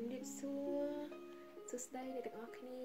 ជំរាបសួរសួស្តីអ្នកទាំងអស់គ្នា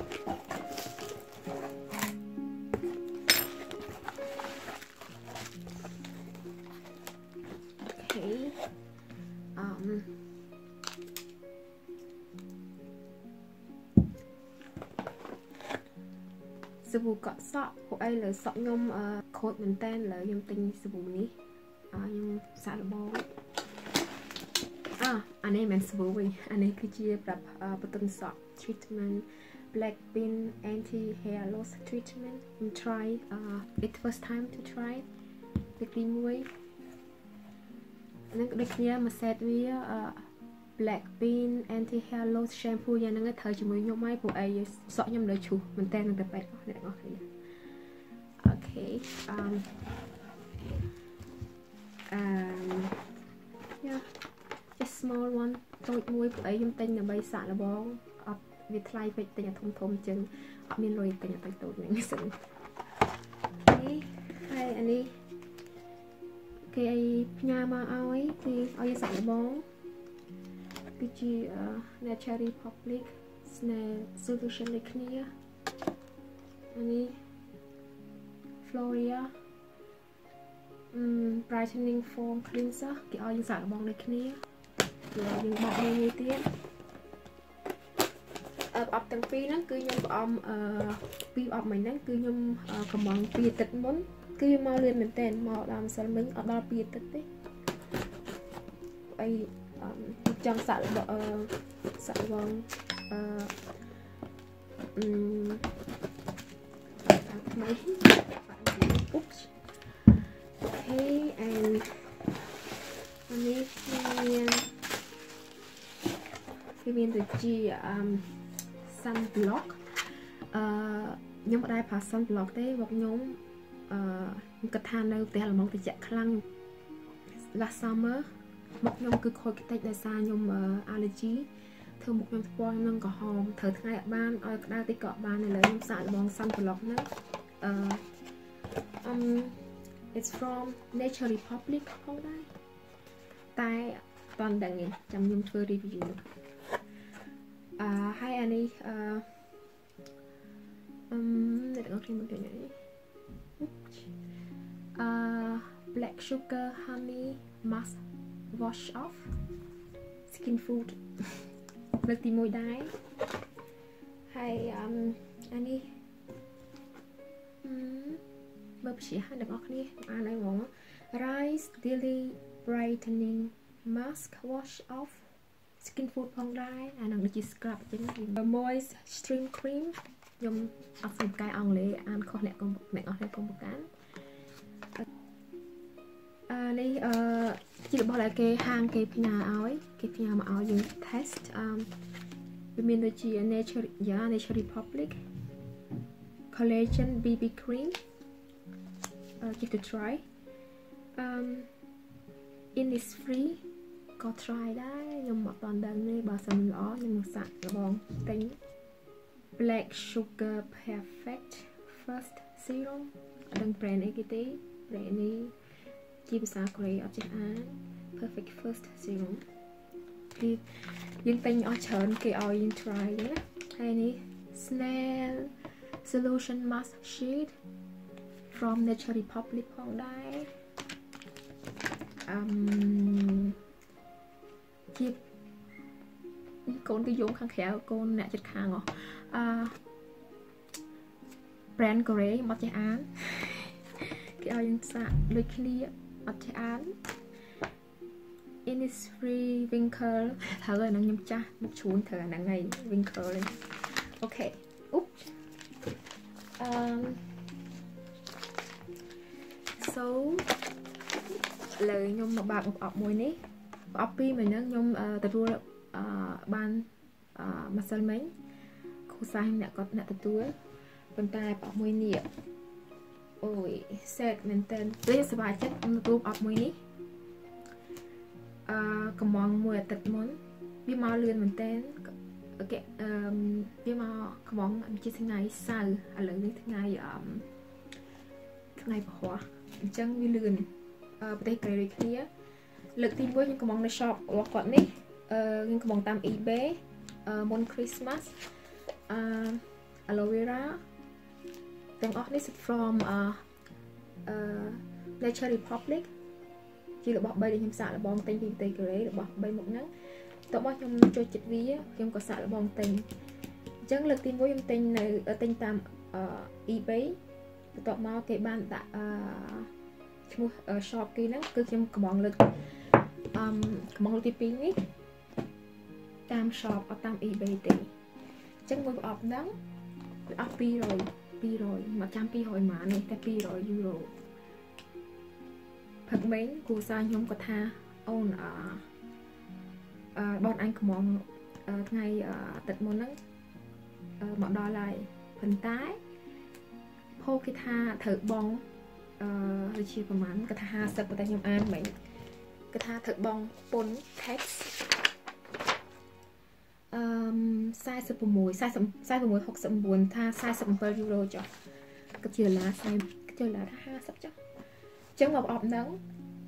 Okay. Sabu got sock, who I love sock yum, coat and tan, love yum things, sabu. I'm saddleball. I name and sabu, and I could give up button sock treatment. Black bean anti-hair loss treatment. I'm try it first time to try the cream way. The cream set we black bean anti-hair loss shampoo. Yang nang thay cho mình nhom ai bộ ai sọ nhom đời chủ mình tan được bảy này ngon này. Okay. Yeah, a small one. Tôi mua bộ ai nhom tan là bảy sạn là bóng. With life, I think I mean, Lloyd, I think okay, hi, Annie. Okay, Pyama, I always like a bong. PG, Nature Republic, Snail Solution, like Nia, Annie, Floria, Brightening Foam Cleanser, the always like a bong, like Nia, the up the pin and good up my neck, good yum, come on, peated moon, good yum, all in the ten, Madame Salmon, about peated. I jumps out of my oops. Okay, and I mean the G, sunblock. Nhóm ở đây phải sunblock đấy, hoặc nhóm cái than đâu thì là mong thì chạy khăn. Last summer, một nhóm cứ khôi cái tay đại sa nhóm allergy. Thường một nhóm spoil nâng có hòm, thở ngay ở ban, ở đây thì có ban này là nhóm sản bóng sunblock nữa. It's from Nature Republic, không đây. Tại toàn đằng này, chăm nhóm thưa review. Hi Annie, black sugar honey mask wash off skin food bloody môi dye. Hi Annie, bắp chỉ hai đứa ngọc đi, anh ấy ngó rice daily brightening mask wash off. Skin food phong dye and I'm just scrub the moist stream cream. Yum after guy only and connect on the test. We mean the G Nature, yeah, Nature Republic collagen BB cream. Give it a try. Innisfree. Có try đấy, nhưng mà toàn đơn này bảo sầm lỏ nhưng mà sẵn là bóng tính. Black Sugar Perfect First Serum đừng brand ấy cái tí, brand ấy chim xa Korea ở trên Á. Perfect First Serum thì những tên ở trên kia ở in try đấy. Hay này Snail Solution Mask Sheet from Nature Republic Hong Dai. Chip con cái dũng khăn khéo con nè chật khang à brand Korea mặt trái án cái ao dân sạ lôi kia mặt trái án Innisfree Winkle thở rồi nắng nhâm cha một chuốn thở nắng ngày Winkle lên ok úp so lời nhôm một bạc một ọp môi ní. Copy mình nhớ nhung từ ban muscle men ខុសសាញ់ អ្នកគាត់ទទួល ប៉ុន្តែ ប្រមួយ នេះ អូយ set មែនតើ វា សប្បាយចិត្ត ក្នុង អប មួយ នេះ កំង មួយ អាទិត្យ មុន វា មក លឿន មែនតើ វា មក កំង ជា ថ្ងៃ សៅរ៍ ឥឡូវ នេះ ថ្ងៃ ថ្ងៃ ព្រោះ អញ្ចឹង វា លឿន ប្រទេស ក្រេ ដូច គ្នា លើក ទី 1 ខ្ញុំ កំង នៅ shop របស់ គាត់ នេះ ខ្ញុំ កំង តាម eBay មុន Christmas aloe vera. Then all this is from Nature Republic. Chỉ là bọc bay để nhôm xạ là bong tinh tinh tây cái bọc bay một nắng. Tao bọc nhôm cho chật ví, nhôm có xạ là bong tinh. Chẳng lực tin với nhôm tinh này ở tinh tam eBay. Tao mau cái ban tại shop kia nè, cứ nhôm cầm bằng lực thì pin ấy. Tam shop ở tam eBay thì. Chẳng vừa bọc nắng, bọc pi rồi. 200 mà 200 ម៉ានេះ តែ 200 យូរ៉ូ ផឹកមែន គូសាខ្ញុំគាត់ថា អូន បងអញ កំង ថ្ងៃ ទឹក មុន ហ្នឹង មក ដល់ ហើយ ប៉ុន្តែ ភោគ គេថា ត្រូវ បង ជា ប្រមាណ គាត់ថា 50 ប៉ុន្តែ ខ្ញុំ អាន មែន គាត់ថា ត្រូវ បង ពុន tax 46 69 ថា 47 យូរ៉ូ ចុះ គិតជាដុល្លារ គិតជាដុល្លារ 50 ចុះ អញ្ចឹង មកអប ហ្នឹង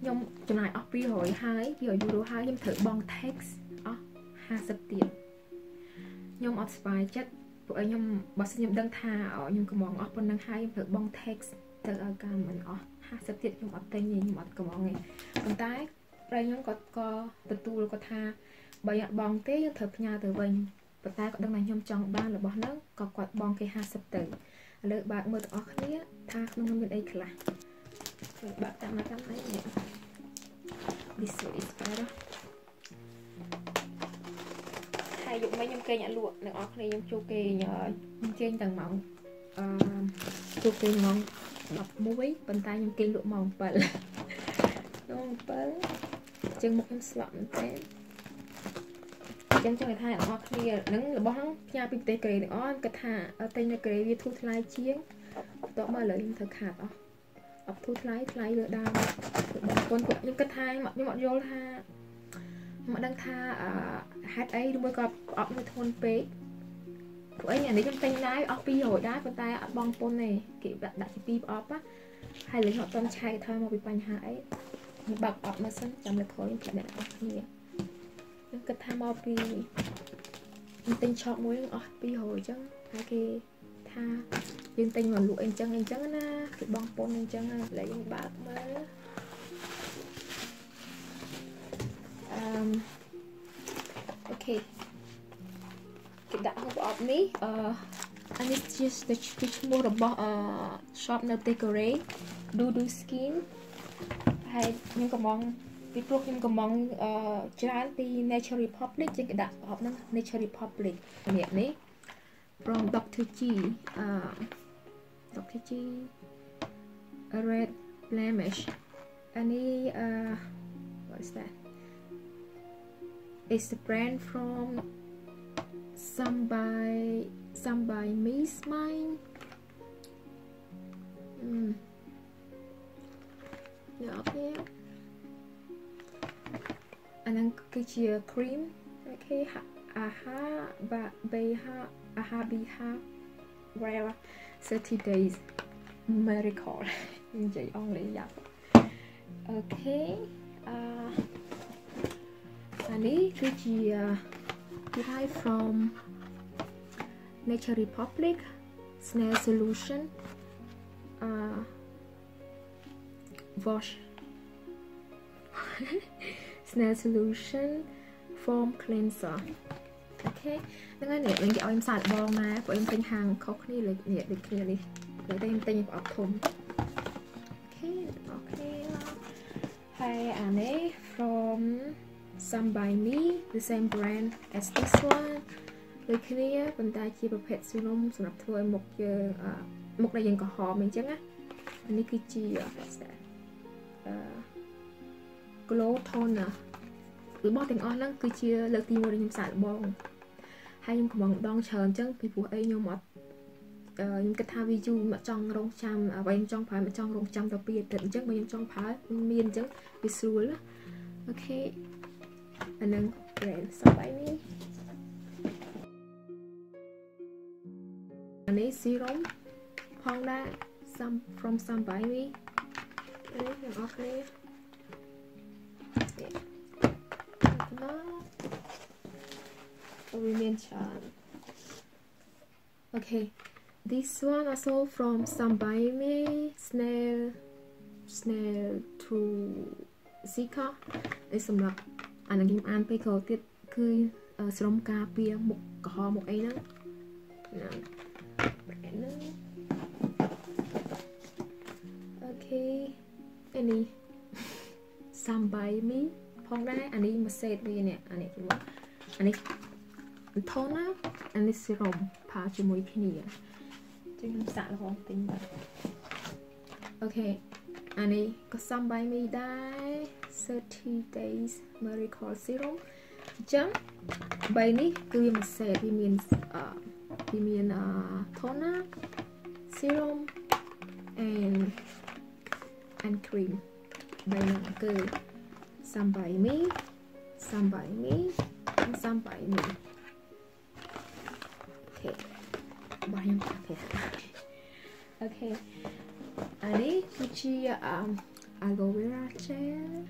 ខ្ញុំ ចំណាយ អស់ 200 ហើយ 200 យូរ៉ូ ហើយ ខ្ញុំ ត្រូវ បង់ tax អស់ 50 ទៀត ខ្ញុំ អត់ ស្វែងចិត្ត ព្រោះ អី ខ្ញុំ បើ សិន ខ្ញុំ ដឹង ថា ខ្ញុំ កំង អស់ ប៉ុណ្ណឹង ហើយ ខ្ញុំ ត្រូវ បង់ tax ទៅ ឲ្យ government អស់ 50 ទៀត ខ្ញុំ អត់ ទិញ ទេ ខ្ញុំ អត់ កំង ទេ ប៉ុន្តែ ប្រែ ខ្ញុំ ក៏ ទទួល គាត់ ថា បើ អត់ បង់ ទេ យើង ត្រូវ ផ្ញើ ទៅ វិញ ប៉ុន្តែគាត់ដឹងថាខ្ញុំចង់បានរបស់ហ្នឹងក៏គាត់បងគេ 50 ទៅ ឥឡូវ បើកមើលទាំងអស់គ្នា ថាក្នុងមានអីខ្លះ បើកតាមអីនេះ This is better ហើយយប់មិញខ្ញុំគេងអត់លក់ អ្នកអរគ្នា ខ្ញុំជួគេង ខ្ញុំគេងតាំងម៉ោង ជួគេងម៉ោង 11 ប៉ុន្តែខ្ញុំគេងលក់ ម៉ោង 7 ម៉ោង 7 ជើងមុខខ្ញុំ ស្លាប់ មែនទេ អញ្ចឹងចង់ថាអ្នកនរគ្នានឹងរបស់ហ្នឹងផ្ញើពីប្រទេសក្រេទាំងអស់គាត់ថាតែនៅក្រេវាធូរថ្លៃជាងបន្ទាប់មកឥឡូវខ្ញុំត្រូវខាត់អស់អត់ធូរថ្លៃ គេដាក់អស់ពីរយអញ្ចឹងហើយគេថាយើងទិញមកលក់អីអញ្ចឹងគេបងប្អូនអញ្ចឹងហើយឡើយយើងបើកមើលអូខេគេដាក់របស់អបនេះអានេះ just the picture របស់ shop នៅ Decorate Doodoo Skin ហើយខ្ញុំកំង ពីព្រោះខ្ញុំកំង ច្រើន ពី Nature Republic ជាគេដាក់ប្រហប់ហ្នឹង Nature Republic នេះ from Dr. G Dr. G a red blemish អានេះ what is that it's the brand from Some by Mi Smile yeah okay អានឹងគឺជា cream គេអាហាបេហា well 30 days miracle និយាយអង់គ្លេសយ៉ាប់ okay អានេះគឺជា from Nature Republic Snail Solution wash Snail Solution Foam Cleanser. Okay. Nên cái này mình sẽ em sạch bong mà, của em tinh hàng khó khăn này để kia để em tinh của ọc thùng. Okay, okay. Hai anh ấy from Some By Mi, the same brand as this one. Đây kia, phần tai chia vào pet serum, sản phẩm thôi một đại diện của họ mình chứ á. Anh ấy kia chia glow toner របស់ទាំងអស់ហ្នឹងគឺជាលើកទី 1 ដែលខ្ញុំសាកល្បង Hai yung kumang dong chern cheng people a yung mot yung katavi ju matong rong cham a wang chong pie matong rong cham the beat that junk wang chong pie mean junk is rule. Okay, and then brand Some By Mi. And a serum Honda some from Some By Mi. Okay. Okay, this one also from Some By Mi, snail to Zika. It's some luck. And again, I'm pickle tip good from Capia Mokham Aina. Okay, any Some By Mi. And he must say it, and it will. And it's toner and this serum patch more clear. Start the whole thing. Okay, and it got Some By Mi die 30 days miracle serum. Jump by me, we must say it means toner, serum, and cream. By good. Some By Mi, Some By Mi, and Some By Mi. Okay, buying packet. Okay, Annie, Gucci, aloe vera gel.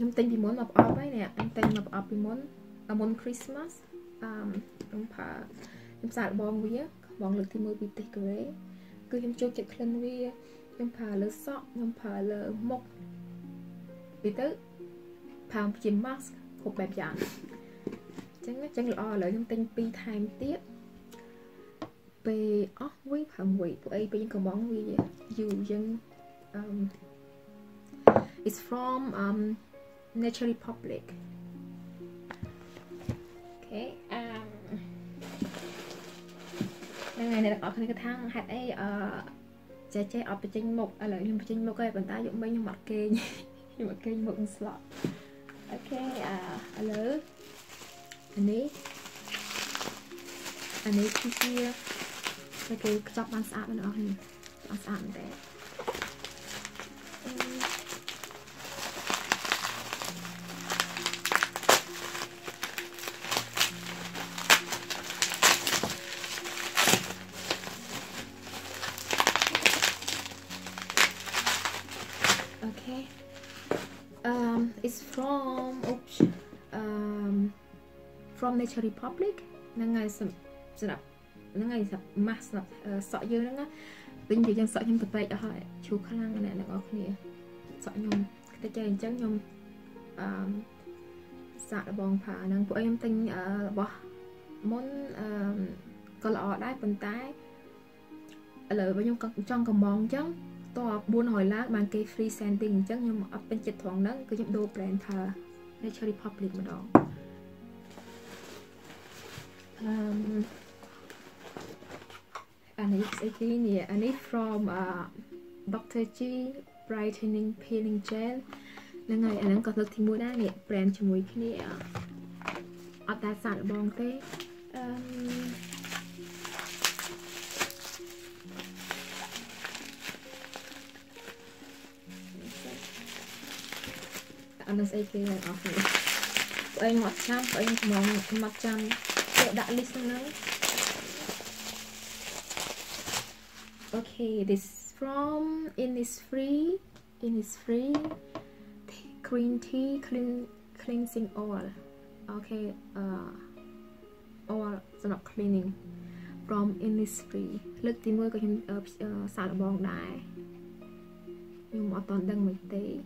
I'm taking one up by now. I'm taking up one Christmas. I'm sad bong weir, bong look to movie take away. Good, I'm joking, clean weir. I'm parlor sock, I'm parlor mock. Bitter. Palm gym mask hộp bẹp dạng chẳng lo lợi trong tinh pi time tiếp về off với phạm vị của AP những cái món gì dù dân it's from Nature Republic. Okay, ngày này ở cái thang hạt ấy trái ở trên một lợi nhưng trên một cái bàn tay dụng mấy nhưng mặt kê nhưng mà kê mượn slot. Okay, hello. Anh ấy kia cái chọc ăn sạp nó hình ăn sạp đấy. Okay. It's from Nature Republic. Ngay some sắp ngay sắp mask sắp sọ dư đó nghe. Tính chỉ chân sọ nhung tập cho hỏi chú khả năng này là có cái gì sọ nhung cái tay chân nhung sạ bòn phà năng của em tinh bỏ muốn có lọ đái bên tái lời với nhung trong cầm bòn chân. To buôn hồi lá bằng cây free sanding chắc nhưng mà up bên chật thoáng đó cứ những đồ brand thờ Nature Republic mà đó. And it's again here and it's from Dr. G brightening peeling gel. Là ngày anh đang có lực thì mua đa nè brand cho mũi kia nè. Ở tài sản bong thế. Unless I feel like off me. Anh mặt trắng, anh mong mặt trắng. Đã list nữa. Okay, this is from Innisfree. Innisfree green tea cleansing oil. Okay, oil is not cleaning from Innisfree. Lực tí môi của chúng xả bóng đài. Nhưng mà toàn đang mấy tí.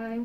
Em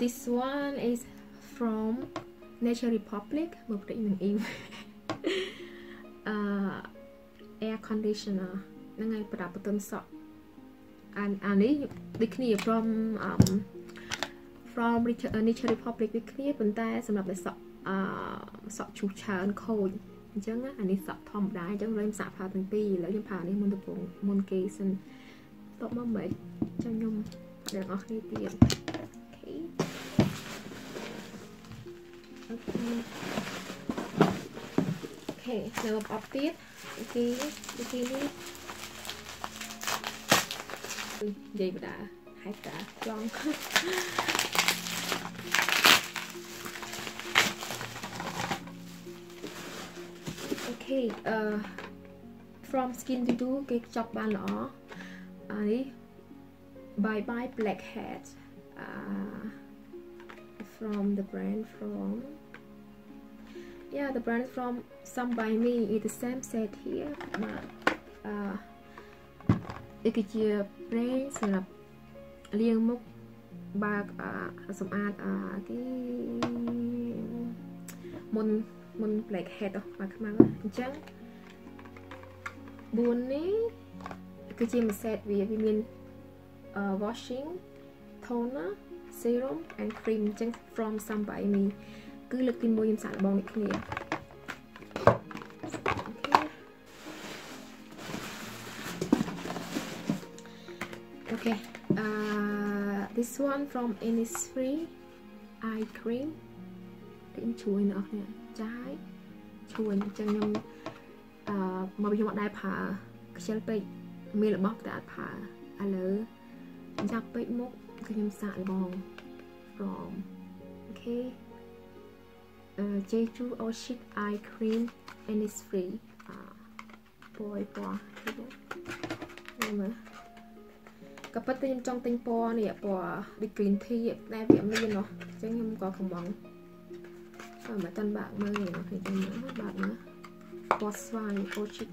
This one is from Nature Republic, một tỷ mình im. Air conditioner, năng ngayประดับประตนสอ and this decrease from Nature Republic decrease, but that is not the sort sort chucha and cold. Just that, and this sort thom dai, just like sap pha từng tì, rồi pha này môn tập môn kê sen, tập mâm bảy, cho nhung, để ngọc đi tiệm. Okay, now up this. Okay, this. Dây bả hai cả long. Okay, from skin to do cái chọc ban lỏ. Đấy, bye bye blackhead. From the brand from the brand from Some By Mi is the same set here, but it is a brand so là liên mục ba some ad cái mon mon blackhead đó mà các bạn chẳng buồn ní cái gì mà set vì mình washing toner serum and cream just from Some By Mi. Cứ lực tin môi em sẵn bóng này kia. Okay. This one from Innisfree eye cream. Tính chuối nữa nè, trái chuối chẳng nhầm mà bây giờ bọn đại phá chèl bệnh mê là bóc đã phá à lỡ giặc bệnh mốc. From okay, Jeju O-chip Eye Cream and it's free. Boy, remember? Kapag tayo yung ting po niya po the green tea na yung mga yun oh, yung yung ko kumang mà tan bạc mơ này nó phải tan nữa bạc nữa. Boy, O-chip.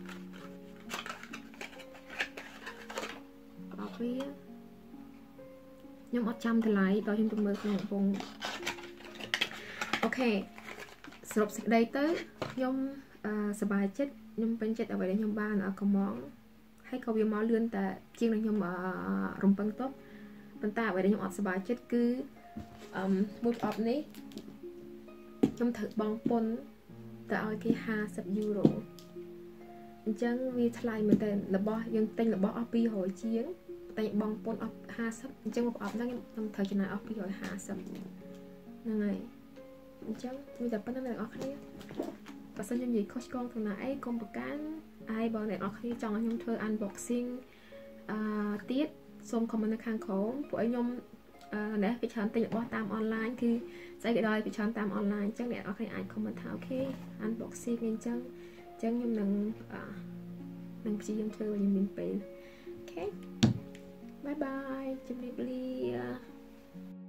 Copy. Okay, so later, you tại bong pon up 50 អញ្ចឹង up ហ្នឹងខ្ញុំ ត្រូវ ចំណាយ អស់ 250 ហ្នឹងហើយ អញ្ចឹង គឺ តែ ប៉ុណ្្នឹង អ្នក នរ គ្នា បើ សិន ខ្ញុំ និយាយ ខុស ឆ្គង ទៅ ណា អី កុំ ប្រ កាន់ ហើយ បង អ្នក នរ គ្នា ចង់ ឲ្យ ខ្ញុំ ធ្វើ unboxing ទៀត សូម comment នៅ ខាង ក្រោម ពួក ឲ្យ ខ្ញុំ នេះ គេ ច្រើន ទិញ របស់ តាម online គឺ ស្អី គេ ដល់ គេ ច្រើន តាម online អញ្ចឹង អ្នក នរ គ្នា អាច comment ថា okay unboxing នេះ អញ្ចឹង ខ្ញុំ នឹង ព្យាយាម ធ្វើ ឲ្យ ខ្ញុំ មាន ពេល okay Bye bye, chúc mừng